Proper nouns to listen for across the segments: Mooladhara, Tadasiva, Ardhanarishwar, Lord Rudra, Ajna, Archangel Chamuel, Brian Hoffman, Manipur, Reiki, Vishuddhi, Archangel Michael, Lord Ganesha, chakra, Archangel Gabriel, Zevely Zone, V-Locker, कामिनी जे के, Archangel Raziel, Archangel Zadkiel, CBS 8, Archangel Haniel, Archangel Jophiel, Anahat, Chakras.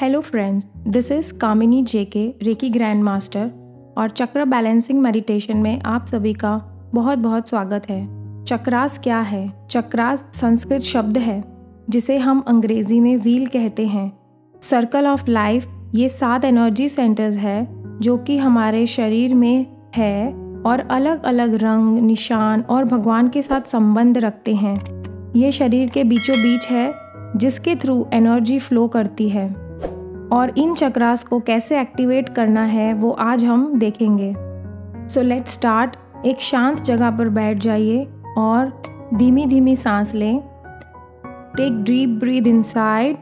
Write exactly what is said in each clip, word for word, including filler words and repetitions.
Hello friends, this is कामिनी जे के, recce grand master और chakra balancing meditation में आप सभी का बहुत बहुत स्वागत है। चक्रास क्या है? चक्रास संस्कृत शब्द है जिसे हम अंग्रेजी में व्हील कहते हैं। सर्कल ऑफ लाइफ ये सात एनर्जी सेंटर्स है जो कि हमारे शरीर में है और अलग अलग रंग, निशान और भगवान के साथ संबंध रखते हैं। ये शरीर के बीचों बीच है जिसके थ्रू एनर्जी फ्लो करती है और इन चक्रास को कैसे एक्टिवेट करना है वो आज हम देखेंगे। So let's start. एक शांत जगह पर बैठ जाइए और धीमी धीमी सांस लें। Take deep breath inside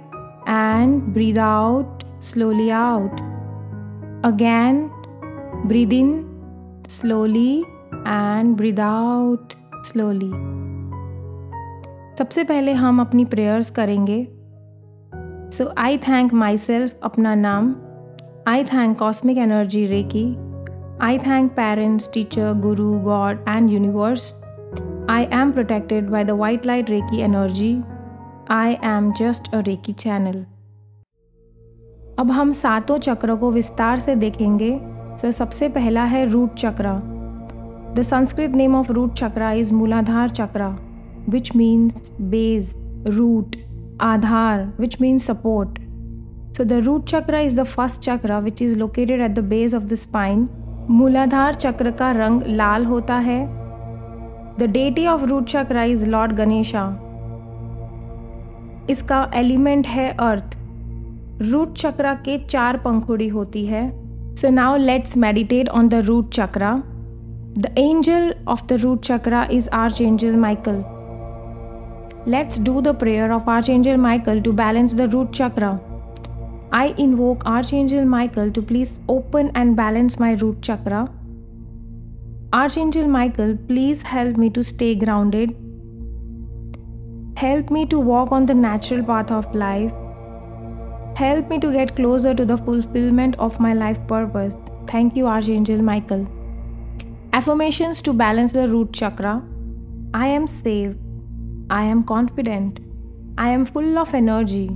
and breathe out slowly out. Again breathe in slowly and breathe out slowly. सबसे पहले हम अपनी प्रेयर्स करेंगे। So I thank myself, अपना नाम। I thank cosmic energy Reiki। I thank parents, teacher, guru, God and universe। I am protected by the white light Reiki energy। I am just a Reiki channel। अब हम सातों चक्रों को विस्तार से देखेंगे। So सबसे पहला है root chakra। The Sanskrit name of root chakra is Mooladhara chakra, which means base, root। Aadhar, which means support. So the root chakra is the first chakra which is located at the base of the spine. Mooladhara chakra का रंग लाल होता है। The deity of root chakra is Lord Ganesha। इसका element है earth। Root chakra के चार पंखुड़ी होती है। So now let's meditate on the root chakra. The angel of the root chakra is Archangel Michael. Let's do the prayer of Archangel Michael to balance the root chakra. I invoke Archangel Michael to please open and balance my root chakra. Archangel Michael, please help me to stay grounded. Help me to walk on the natural path of life. Help me to get closer to the fulfillment of my life purpose. Thank you, Archangel Michael. Affirmations to balance the root chakra. I am safe. I am confident. I am full of energy.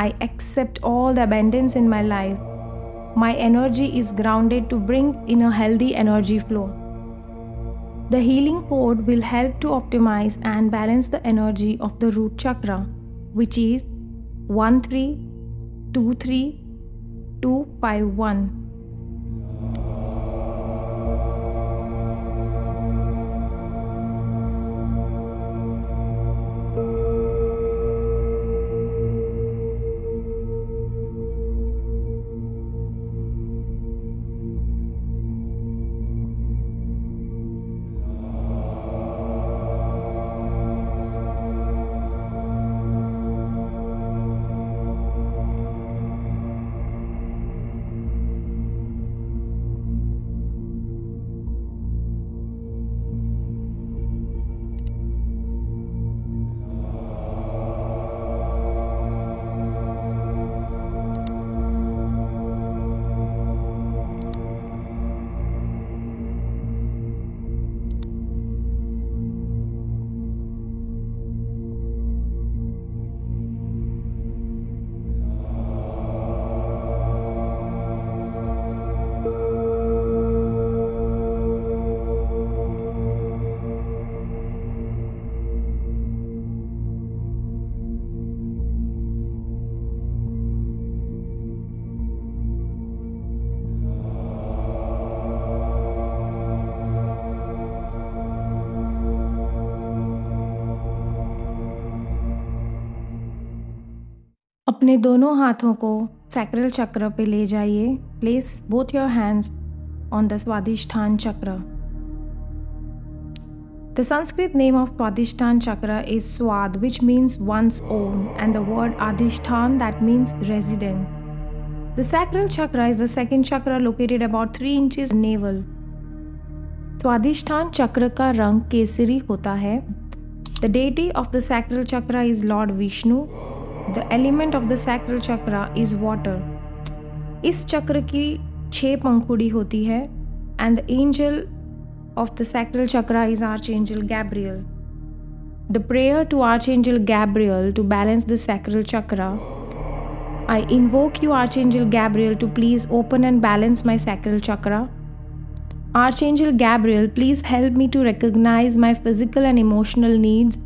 I accept all the abundance in my life. My energy is grounded to bring in a healthy energy flow. The healing code will help to optimize and balance the energy of the root chakra, which is one three two three two five one. अपने दोनों हाथों को sacral चक्र पे ले जाइए। Place both your hands on the Swadhisthana chakra. The Sanskrit name of Swadhisthana chakra is swad, which means one's own, and the word adhishthana, that means residence. The sacral chakra is the second chakra located about three inches navel. Swadhisthana चक्र का रंग केसरी होता है। The deity of the sacral chakra is Lord Vishnu. The element of the sacral chakra is water. इस चक्र की छः पंखुड़ी होती है and the angel of the sacral chakra is Archangel Gabriel. The prayer to Archangel Gabriel to balance the sacral chakra I invoke you, Archangel Gabriel, to please open and balance my sacral chakra. Archangel Gabriel, please help me to recognize my physical and emotional needs.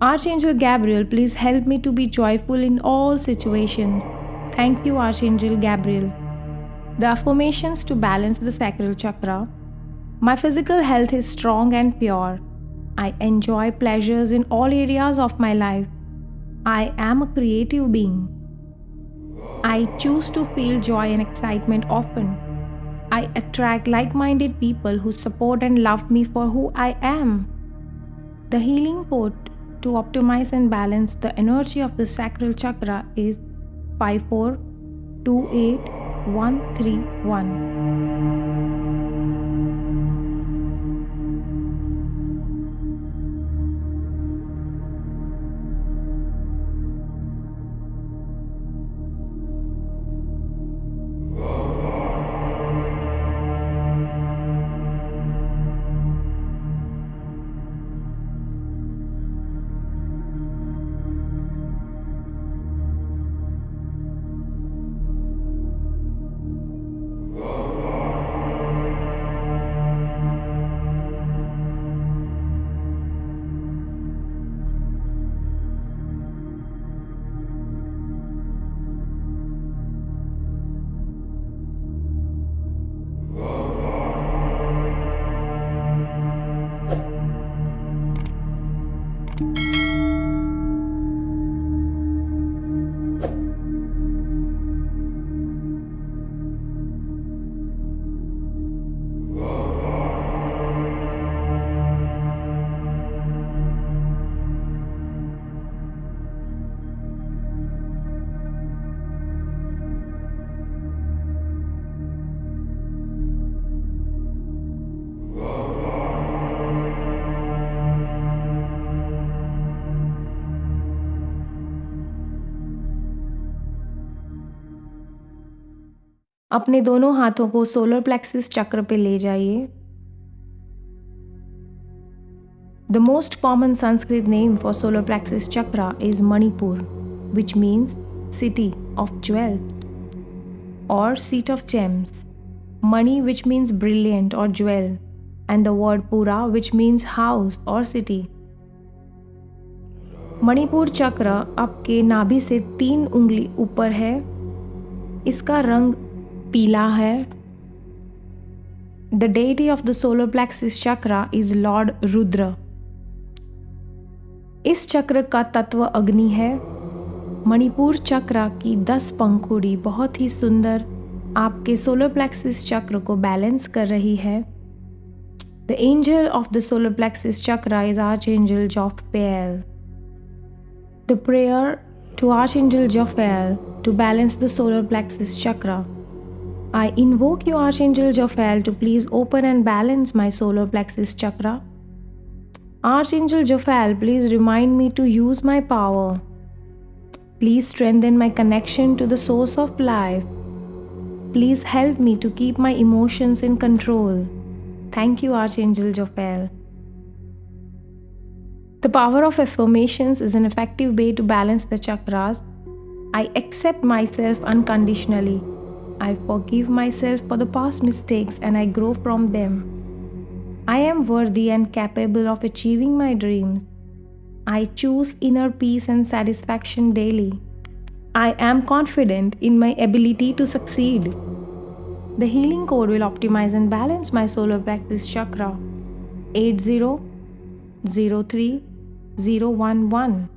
Archangel Gabriel, please help me to be joyful in all situations. Thank you, Archangel Gabriel. The affirmations to balance the sacral chakra. My physical health is strong and pure. I enjoy pleasures in all areas of my life. I am a creative being. I choose to feel joy and excitement often. I attract like-minded people who support and love me for who I am. The healing pot to optimize and balance the energy of the sacral chakra is five four two eight one three one. अपने दोनों हाथों को solar plexus चक्र पे ले जाइए. The most common Sanskrit name for solar plexus chakra is Manipur, which means city of jewels or seat of gems. Mani, which means brilliant or jewel, and the word Pura, which means house or city. Manipur चक्र आपके नाभि से तीन उंगली ऊपर है. इसका रंग पीला है. The deity of the solar plexus chakra is Lord Rudra. इस चक्र का तत्व अग्नि है. मणिपुर चक्र की दस पंखुड़ी बहुत ही सुंदर आपके सोलर प्लेक्सिस चक्र को बैलेंस कर रही है. The angel of the solar plexus chakra is Archangel Jophiel. The prayer to Archangel Jophiel to balance the solar plexus chakra. I invoke you, Archangel Jophiel, to please open and balance my solar plexus chakra. Archangel Jophiel, please remind me to use my power. Please strengthen my connection to the source of life. Please help me to keep my emotions in control. Thank you, Archangel Jophiel. The power of affirmations is an effective way to balance the chakras. I accept myself unconditionally. I forgive myself for the past mistakes and I grow from them. I am worthy and capable of achieving my dreams. I choose inner peace and satisfaction daily. I am confident in my ability to succeed. The healing code will optimize and balance my solar plexus chakra. eight zero zero three zero one one.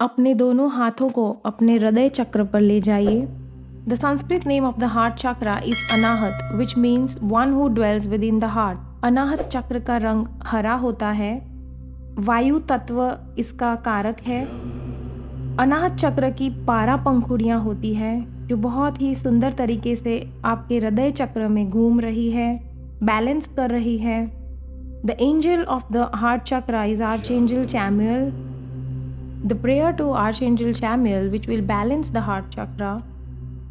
अपने दोनों हाथों को अपने हृदय चक्र पर ले जाइए. The Sanskrit name of the heart chakra is Anahat, which means one who dwells within the heart. Anahat chakra का रंग हरा होता है. वायु तत्व इसका कारक है. अनाहत चक्र की पारा पंखुड़ियाँ होती हैं जो बहुत ही सुंदर तरीके से आपके हृदय चक्र में घूम रही है, बैलेंस कर रही है. The angel of the heart chakra is Archangel Chamuel. The prayer to Archangel Chamuel, which will balance the heart chakra.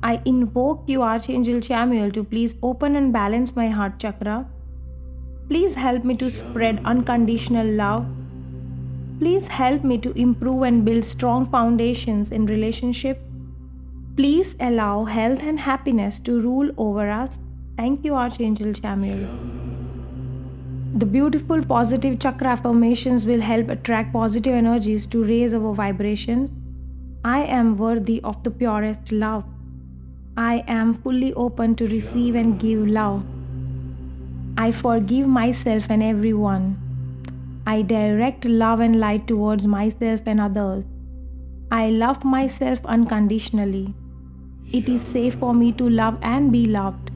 I invoke you, Archangel Chamuel, to please open and balance my heart chakra. Please help me to spread unconditional love. Please help me to improve and build strong foundations in relationship. Please allow health and happiness to rule over us. Thank you, Archangel Chamuel. The beautiful positive chakra affirmations will help attract positive energies to raise our vibrations. I am worthy of the purest love. I am fully open to receive and give love. I forgive myself and everyone. I direct love and light towards myself and others. I love myself unconditionally. It is safe for me to love and be loved.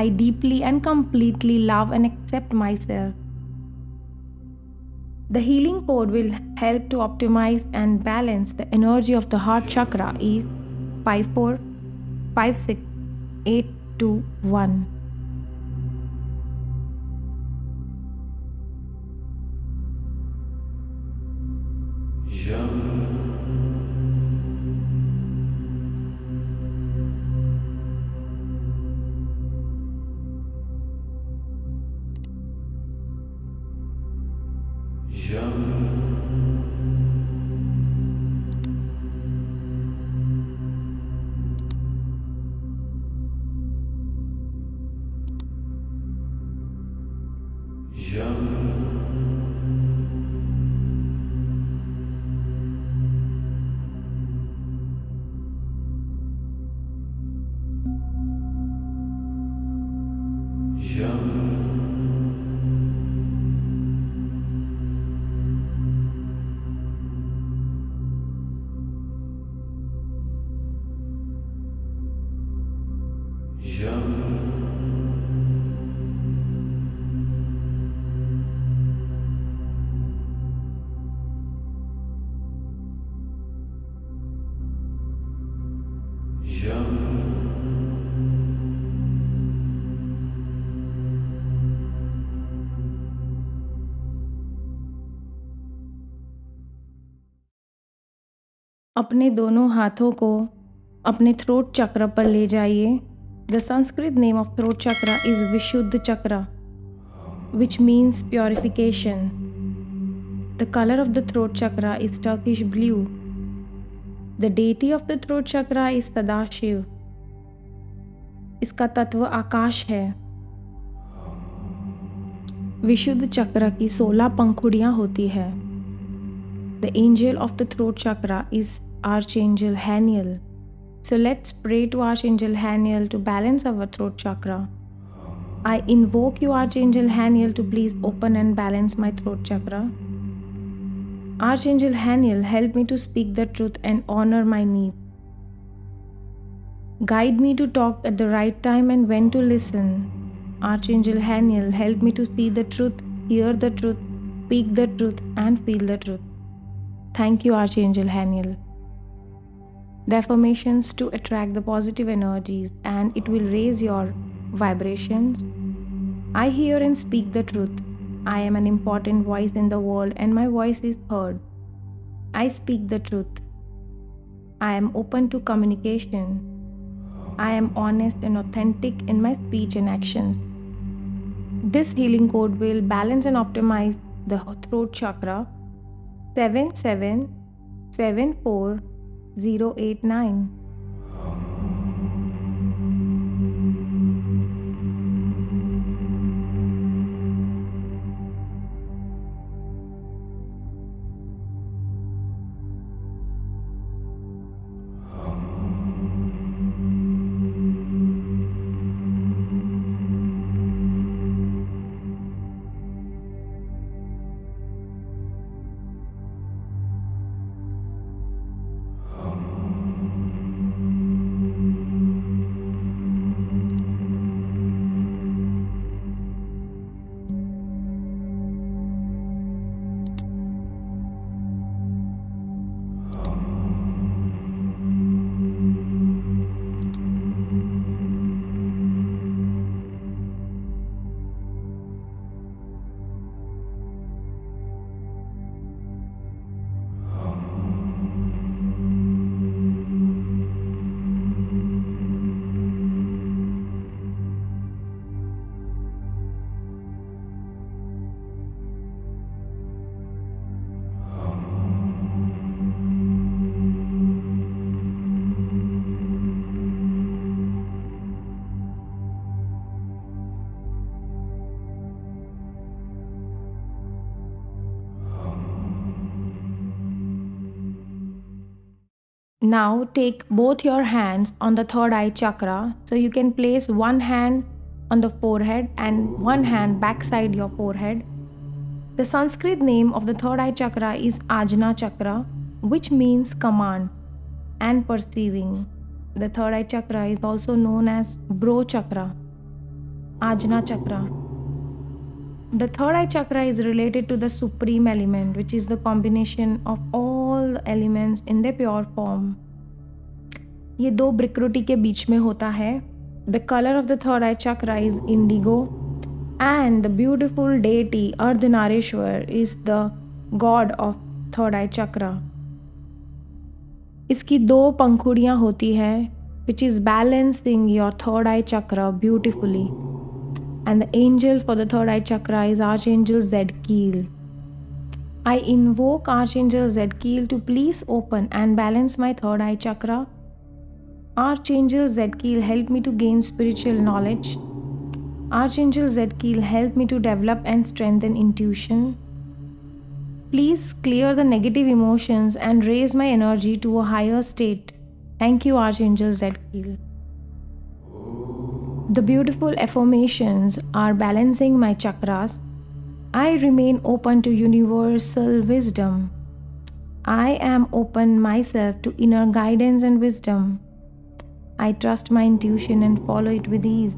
I deeply and completely love and accept myself. The healing code will help to optimize and balance the energy of the heart chakra is five four five six eight two one. अपने दोनों हाथों को अपने throat चक्र पर ले जाइए. The Sanskrit name of throat chakra is Vishuddhi chakra, which means purification. The color of the throat chakra is Turkish blue. The deity of the throat chakra is Tadasiva. इसका तत्व आकाश है. विशुद्ध चक्र की सोलह पंखुड़ियाँ होती है. The angel of the throat chakra is Archangel Haniel. So let's pray to Archangel Haniel to balance our throat chakra. I invoke you, Archangel Haniel, to please open and balance my throat chakra. Archangel Haniel, help me to speak the truth and honor my need. Guide me to talk at the right time and when to listen. Archangel Haniel, help me to see the truth, hear the truth, speak the truth, and feel the truth. Thank you, Archangel Haniel. The affirmations to attract the positive energies and it will raise your vibrations. I hear and speak the truth. I am an important voice in the world and my voice is heard. I speak the truth. I am open to communication. I am honest and authentic in my speech and actions. This healing code will balance and optimize the throat chakra. seven seven seven four zero eight nine. Now take both your hands on the third eye chakra. So you can place one hand on the forehead and one hand backside your forehead. The Sanskrit name of the third eye chakra is Ajna chakra, which means command and perceiving. The third eye chakra is also known as Bro chakra, Ajna chakra. The third eye chakra is related to the supreme element, which is the combination of all elements in their pure form. ये दो विकृति के बीच में होता है. The color of the third eye chakra is indigo, and the beautiful deity Ardhanarishwar is the god of third eye chakra. इसकी दो पंखुड़ियाँ होती हैं, which is balancing your third eye chakra beautifully. And the angel for the third eye chakra is Archangel Zadkiel. I invoke Archangel Zadkiel to please open and balance my third eye chakra. Archangel Zadkiel, help me to gain spiritual knowledge. Archangel Zadkiel, help me to develop and strengthen intuition. Please clear the negative emotions and raise my energy to a higher state. Thank you, Archangel Zadkiel. The beautiful affirmations are balancing my chakras. I remain open to universal wisdom. I am open myself to inner guidance and wisdom. I trust my intuition and follow it with ease.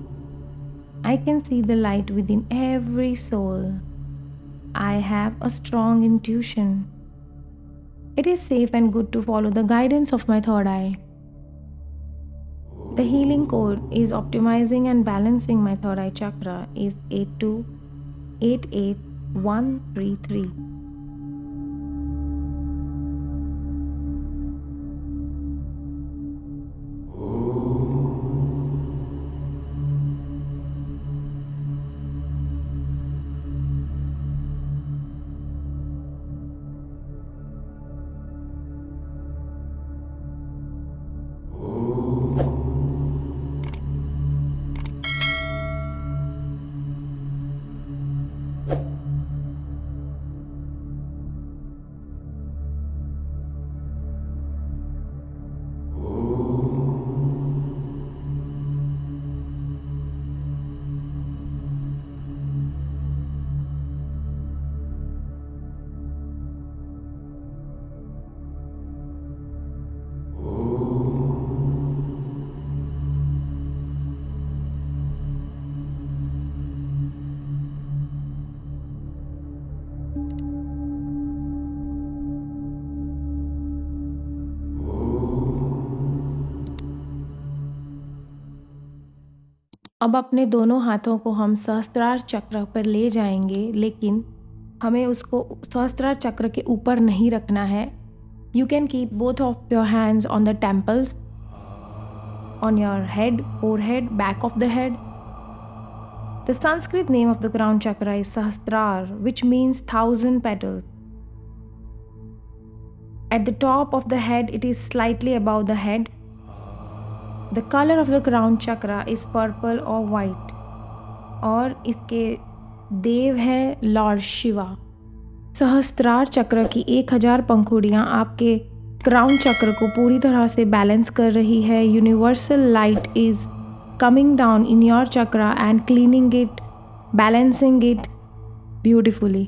I can see the light within every soul. I have a strong intuition. It is safe and good to follow the guidance of my third eye. The healing code is optimizing and balancing my third eye chakra is eight two eight eight one three three. अब अपने दोनों हाथों को हम सहस्त्रार चक्र पर ले जाएंगे, लेकिन हमें उसको सहस्त्रार चक्र के ऊपर नहीं रखना है. You can keep both of your hands on the temples, on your head, forehead, back of the head. The Sanskrit name of the crown chakra is Sahasrara, which means thousand petals. At the top of the head it is slightly above the head. The color of the crown chakra is purple or white. और इसके देव है Lord Shiva. सहस्त्रार चक्र की एक हज़ार पंखुड़ियाँ आपके crown चक्र को पूरी तरह से बैलेंस कर रही है. Universal light is coming down in your chakra and cleaning it, balancing it beautifully.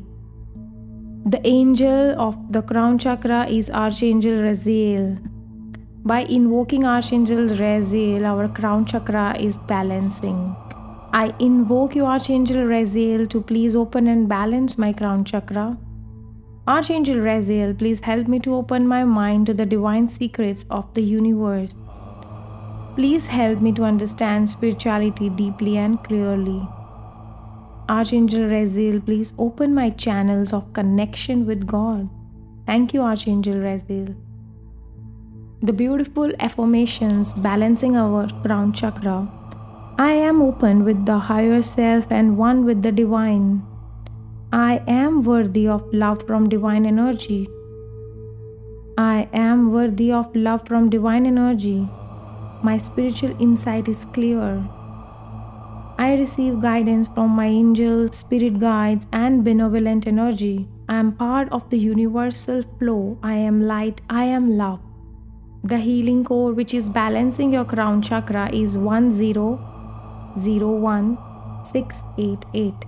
The angel of the crown chakra is archangel Raziel. By invoking Archangel Raziel, our crown chakra is balancing. I invoke you, Archangel Raziel, to please open and balance my crown chakra. Archangel Raziel, please help me to open my mind to the divine secrets of the universe. Please help me to understand spirituality deeply and clearly. Archangel Raziel, please open my channels of connection with God. Thank you, Archangel Raziel. The beautiful affirmations balancing our crown chakra. I am open with the higher self and one with the divine. I am worthy of love from divine energy. I am worthy of love from divine energy. My spiritual insight is clear. I receive guidance from my angels, spirit guides, and benevolent energy. I am part of the universal flow. I am light. I am love. The healing core, which is balancing your crown chakra, is one zero zero one six eight eight.